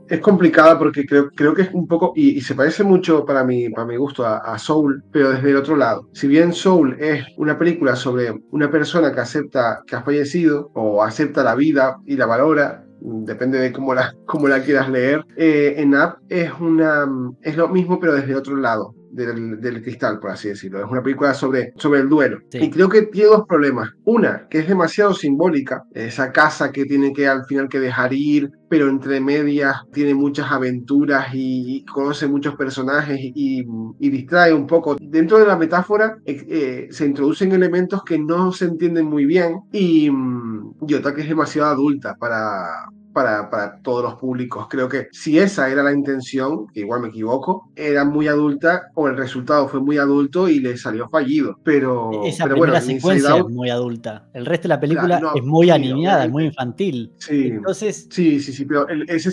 Es complicada porque creo que es un poco, y se parece mucho para mi gusto a Soul, pero desde el otro lado. Si bien Soul es una película sobre una persona que acepta que ha fallecido o acepta la vida y la valora, depende de cómo la quieras leer, en Up es lo mismo pero desde otro lado del cristal, por así decirlo. Es una película sobre el duelo. Sí. Y creo que tiene dos problemas. Una, que es demasiado simbólica, esa casa que tiene que al final que dejar ir, pero entre medias tiene muchas aventuras y conoce muchos personajes y distrae un poco. Dentro de la metáfora se introducen elementos que no se entienden muy bien y otra que es demasiado adulta para todos los públicos. Creo que si esa era la intención, que igual me equivoco, era muy adulta, o el resultado fue muy adulto y le salió fallido. Pero esa primera secuencia es muy adulta. El resto de la película es muy aniñada, es muy infantil. Sí, entonces... sí, pero esa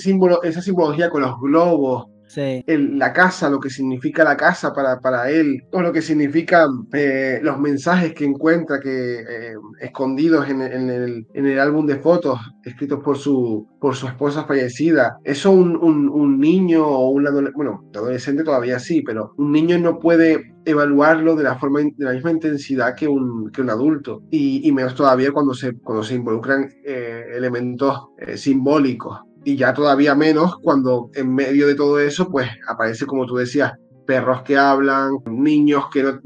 simbología con los globos, Sí. La casa, lo que significa la casa para él, o lo que significan los mensajes que encuentra escondidos en el álbum de fotos escritos por su esposa fallecida. Eso un niño o un adolescente, bueno, adolescente todavía sí, pero un niño no puede evaluarlo de la misma intensidad que un adulto, y menos todavía cuando se involucran elementos simbólicos. Y ya todavía menos cuando en medio de todo eso pues aparece, como tú decías, perros que hablan, niños que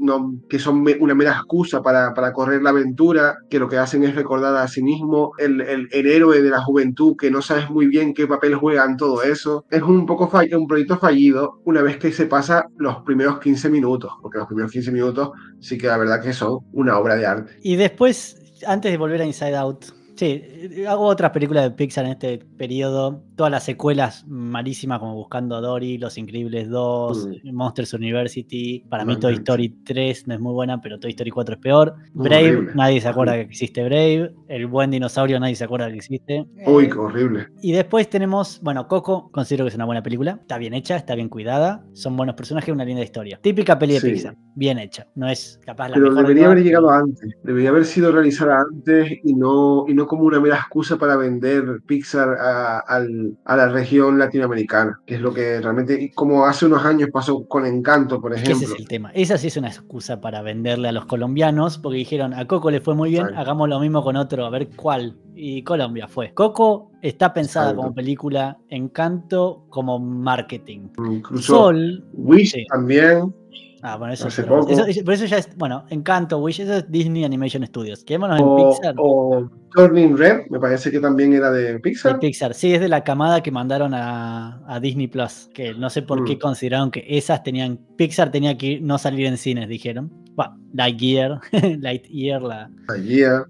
que son una mera excusa para correr la aventura, que lo que hacen es recordar a sí mismo, el héroe de la juventud, que no sabes muy bien qué papel juega en todo eso. Es un proyecto fallido una vez que se pasa los primeros 15 minutos, porque los primeros 15 minutos sí que la verdad que son una obra de arte. Y después, antes de volver a Inside Out, sí, hago otras películas de Pixar en este periodo, todas las secuelas malísimas como Buscando a Dory, Los Increíbles 2, Monsters University, para mí Toy Story 3 no es muy buena, pero Toy Story 4 es peor, Brave, horrible. Nadie se acuerda que existe Brave, El Buen Dinosaurio nadie se acuerda que existe. Uy, qué horrible. Y después tenemos, bueno, Coco, considero que es una buena película, está bien hecha, está bien cuidada, son buenos personajes, una linda historia. Típica peli de Pixar, bien hecha, no es capaz la mejor. Pero debería haber llegado antes, debería haber sido realizada antes y no como una mera excusa para vender Pixar a la región latinoamericana, que es lo que realmente, como hace unos años pasó con Encanto, por ejemplo. Ese es el tema, esa sí es una excusa para venderle a los colombianos, porque dijeron, a Coco le fue muy bien, Exacto. hagamos lo mismo con otro, a ver cuál, y Colombia fue. Coco está pensada Exacto. como película, Encanto como marketing. Incluso Soul, Wish sí. también. Ah, bueno, eso, por eso ya es, bueno, Encanto, Wish, eso es Disney Animation Studios. Quedémonos en Pixar. O Turning Red, me parece que también era de Pixar. De Pixar, sí, es de la camada que mandaron a Disney Plus, que no sé por qué consideraron que esas tenían, Pixar tenía que no salir en cines, dijeron. Bueno, Lightyear.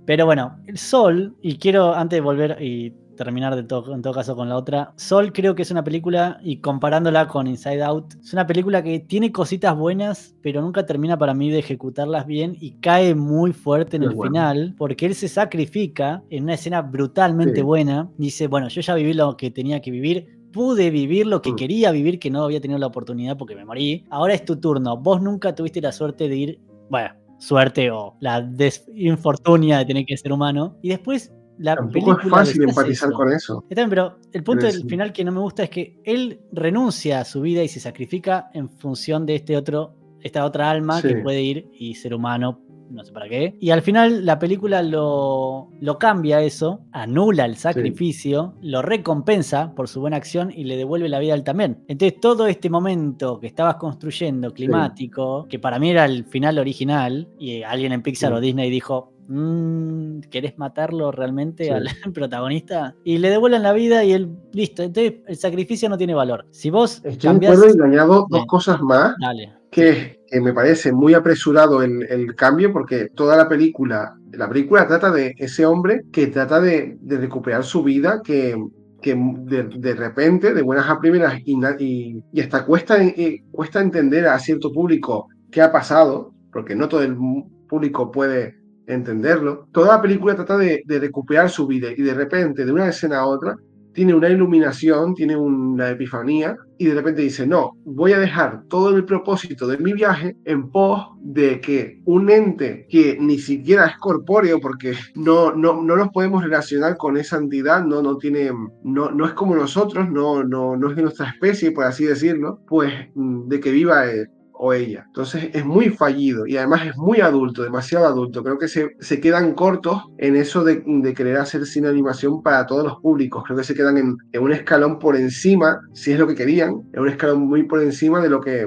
Pero bueno, el Sol, y quiero antes de volver y terminar en todo caso con la otra. Soul creo que es una película, y comparándola con Inside Out, es una película que tiene cositas buenas, pero nunca termina para mí de ejecutarlas bien, y cae muy fuerte en el final, porque él se sacrifica en una escena brutalmente buena. Dice, bueno, yo ya viví lo que tenía que vivir, pude vivir lo que quería vivir, que no había tenido la oportunidad porque me morí. Ahora es tu turno. Vos nunca tuviste la suerte de ir, bueno, suerte o la desinfortunia de tener que ser humano. Y después tampoco es fácil empatizar con eso. También, pero el punto del final que no me gusta es que él renuncia a su vida y se sacrifica en función de esta otra alma que puede ir y ser humano, no sé para qué. Y al final la película lo cambia eso, anula el sacrificio, lo recompensa por su buena acción y le devuelve la vida a él también. Entonces todo este momento que estabas construyendo climático, que para mí era el final original, y alguien en Pixar o Disney dijo, ¿querés matarlo realmente al protagonista? Y le devuelven la vida y él, listo. Entonces el sacrificio no tiene valor. Si vos cambiás... Estoy de acuerdo y añado dos cosas más. Dale. Que me parece muy apresurado el cambio, porque toda la película, trata de ese hombre que trata de recuperar su vida, que de repente, de buenas a primeras, y hasta cuesta entender a cierto público qué ha pasado, porque no todo el público puede entenderlo. Toda la película trata de recuperar su vida, y de repente, de una escena a otra, tiene una iluminación, tiene una epifanía, y de repente dice, no, voy a dejar todo el propósito de mi viaje en pos de que un ente que ni siquiera es corpóreo, porque no nos podemos relacionar con esa entidad, no es como nosotros, no es de nuestra especie, por así decirlo, pues de que viva él o ella. Entonces es muy fallido, y además es muy adulto, demasiado adulto. Creo que se quedan cortos en eso de querer hacer cine animación para todos los públicos. Creo que se quedan en un escalón por encima, si es lo que querían, en un escalón muy por encima de lo que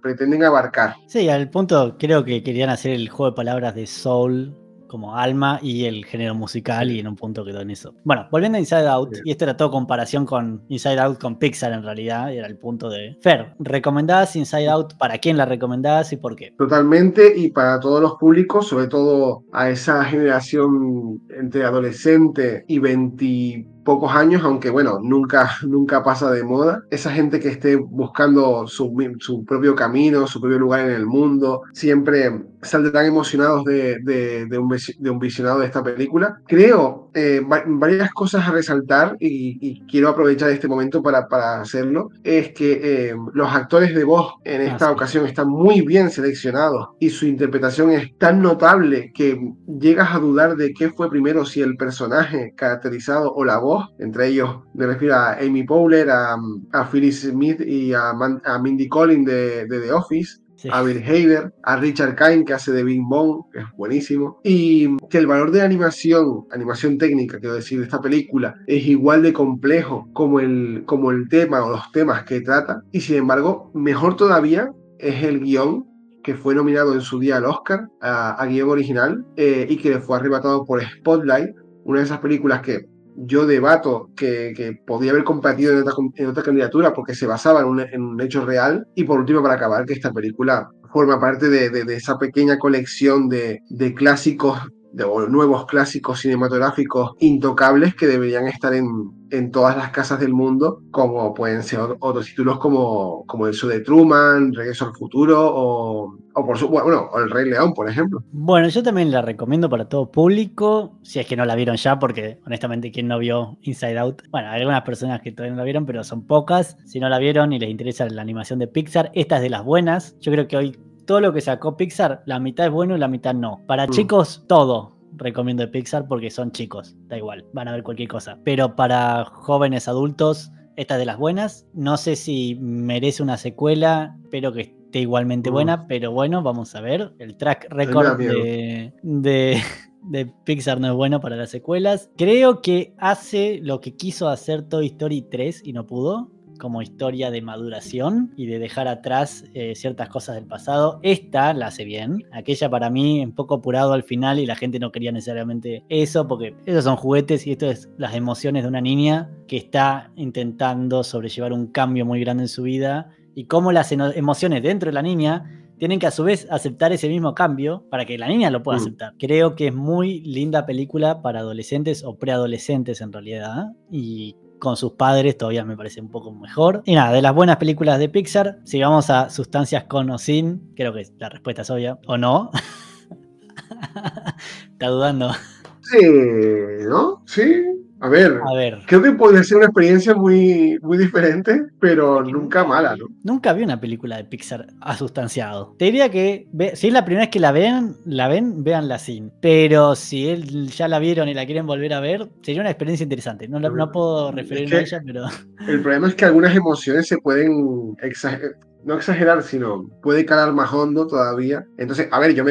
pretenden abarcar. Sí, al punto creo que querían hacer el juego de palabras de Soul como alma y el género musical, y en un punto quedó en eso. Bueno, volviendo a Inside Out, y esto era todo comparación con Inside Out con Pixar en realidad, era el punto de... Fer, ¿recomendás Inside Out? ¿Para quién la recomendás y por qué? Totalmente, y para todos los públicos, sobre todo a esa generación entre adolescente y 20 pocos años, aunque bueno, nunca pasa de moda. Esa gente que esté buscando su propio camino, su propio lugar en el mundo, siempre saldrán emocionados de un visionado de esta película. Creo varias cosas a resaltar y quiero aprovechar este momento para hacerlo. Es que los actores de voz en esta ocasión están muy bien seleccionados y su interpretación es tan notable que llegas a dudar de qué fue primero, si el personaje caracterizado o la voz. Entre ellos me refiero a Amy Poehler, a Phyllis Smith y a Mindy Colling de The Office. Sí. A Bill Hader, a Richard Kind, que hace de Bing Bong, que es buenísimo, y que el valor de la animación técnica, quiero decir, de esta película es igual de complejo como el tema o los temas que trata, y sin embargo, mejor todavía es el guión, que fue nominado en su día al Oscar a guión original, y que le fue arrebatado por Spotlight, una de esas películas que yo debato que podría haber compartido en otra candidatura porque se basaba en un hecho real. Y por último, para acabar, que esta película forma parte de esa pequeña colección de clásicos o nuevos clásicos cinematográficos intocables que deberían estar en todas las casas del mundo, como pueden ser otros títulos como El show de Truman, Regreso al futuro o por supuesto, bueno, El Rey León, por ejemplo. Bueno, yo también la recomiendo para todo público, si es que no la vieron ya, porque honestamente, ¿quién no vio Inside Out? Bueno, hay algunas personas que todavía no la vieron, pero son pocas. Si no la vieron y les interesa la animación de Pixar, esta es de las buenas. Yo creo que hoy todo lo que sacó Pixar, la mitad es bueno y la mitad no. Para chicos, todo recomiendo de Pixar porque son chicos, da igual, van a ver cualquier cosa. Pero para jóvenes adultos, esta es de las buenas. No sé si merece una secuela, pero que esté igualmente buena. Pero bueno, vamos a ver. El track record de Pixar no es bueno para las secuelas. Creo que hace lo que quiso hacer Toy Story 3 y no pudo, como historia de maduración y de dejar atrás ciertas cosas del pasado. Esta la hace bien. Aquella, para mí, un poco apurado al final, y la gente no quería necesariamente eso, porque esos son juguetes y esto es las emociones de una niña que está intentando sobrellevar un cambio muy grande en su vida, y cómo las emociones dentro de la niña tienen que a su vez aceptar ese mismo cambio para que la niña lo pueda aceptar. Creo que es muy linda película para adolescentes o preadolescentes en realidad, y con sus padres todavía me parece un poco mejor. Y nada, de las buenas películas de Pixar. Si vamos a sustancias con o sin, creo que la respuesta es obvia. ¿O no? ¿Está dudando? Sí, ¿no? Sí. A ver, creo que podría ser una experiencia muy, muy diferente, pero nunca mala, ¿no? Nunca vi una película de Pixar asustanciado. Te diría que, si es la primera vez que la ven, véanla sin. Pero si ya la vieron y la quieren volver a ver, sería una experiencia interesante. No puedo referirme a ella, pero... El problema es que algunas emociones se pueden no exagerar, sino puede calar más hondo todavía. Entonces, a ver, yo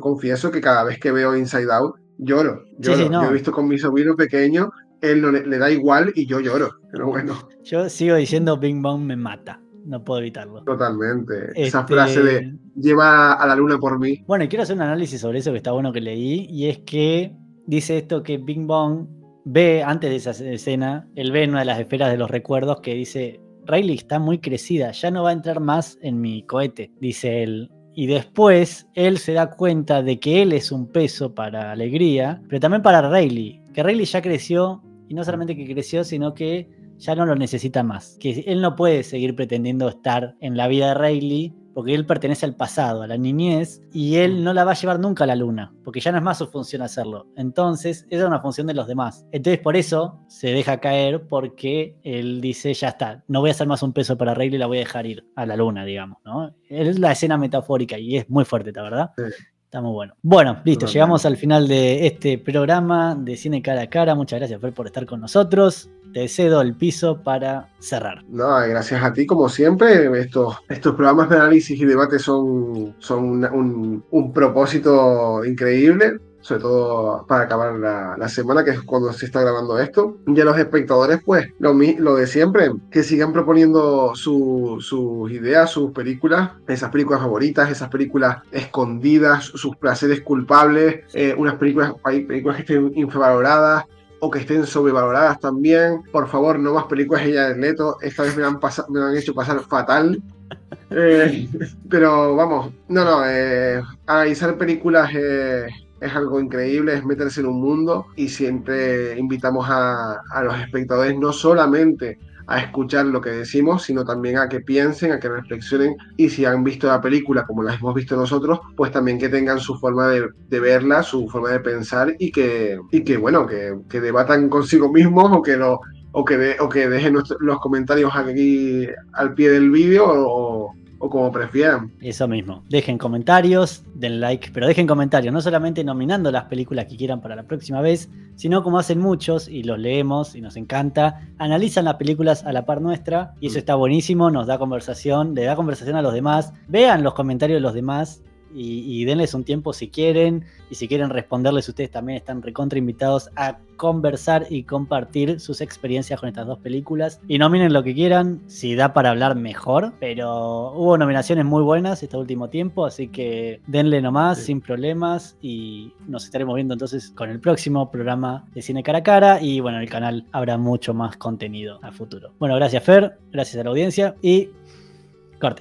confieso que cada vez que veo Inside Out, lloro. Sí, no. Yo he visto con mi sobrino pequeño, él no le da igual y yo lloro, pero bueno. Yo sigo diciendo Bing Bong me mata, no puedo evitarlo. Totalmente, esa frase de lleva a la luna por mí. Bueno, y quiero hacer un análisis sobre eso que está bueno que leí, y es que dice esto que Bing Bong ve antes de esa escena, él ve en una de las esferas de los recuerdos que dice, Riley está muy crecida, ya no va a entrar más en mi cohete, dice él. Y después él se da cuenta de que él es un peso para Alegría, pero también para Riley, que Riley ya creció, y no solamente que creció, sino que ya no lo necesita más, que él no puede seguir pretendiendo estar en la vida de Riley, porque él pertenece al pasado, a la niñez, y él no la va a llevar nunca a la luna, porque ya no es más su función hacerlo. Entonces, esa es una función de los demás. Entonces, por eso se deja caer, porque él dice, ya está, no voy a hacer más un peso para Riley, la voy a dejar ir a la luna, digamos, ¿no? Es la escena metafórica y es muy fuerte, ¿la verdad? Sí. Está muy bueno. Bueno, listo, llegamos al final de este programa de Cine Cara a Cara. Muchas gracias, Fer, por estar con nosotros. Te cedo el piso para cerrar. No, gracias a ti, como siempre. Estos programas de análisis y debate son un propósito increíble, sobre todo para acabar la semana, que es cuando se está grabando esto. Y a los espectadores, pues, lo de siempre, que sigan proponiendo sus ideas, sus películas, esas películas favoritas, esas películas escondidas, sus placeres culpables, hay películas que estén infravaloradas, o que estén sobrevaloradas también. Por favor, no más películas de Jared Leto. Esta vez me han hecho pasar fatal. Pero vamos, analizar películas es algo increíble, es meterse en un mundo, y siempre invitamos a los espectadores no solamente a escuchar lo que decimos, sino también a que piensen, a que reflexionen, y si han visto la película como la hemos visto nosotros, pues también que tengan su forma de verla, su forma de pensar, y que bueno, que debatan consigo mismos, o que dejen los comentarios aquí al pie del vídeo, o como prefieran. Eso mismo. Dejen comentarios, den like, pero dejen comentarios, no solamente nominando las películas que quieran para la próxima vez, sino como hacen muchos, y los leemos y nos encanta, analizan las películas a la par nuestra, y eso está buenísimo, nos da conversación, le da conversación a los demás. Vean los comentarios de los demás y denles un tiempo si quieren, y si quieren responderles ustedes también están recontra invitados a conversar y compartir sus experiencias con estas dos películas, y nominen lo que quieran, si da para hablar mejor, pero hubo nominaciones muy buenas este último tiempo, así que denle nomás, sí, sin problemas, y nos estaremos viendo entonces con el próximo programa de Cine Cara a Cara, y bueno, en el canal habrá mucho más contenido a futuro. Bueno, gracias Fer, gracias a la audiencia, y corte.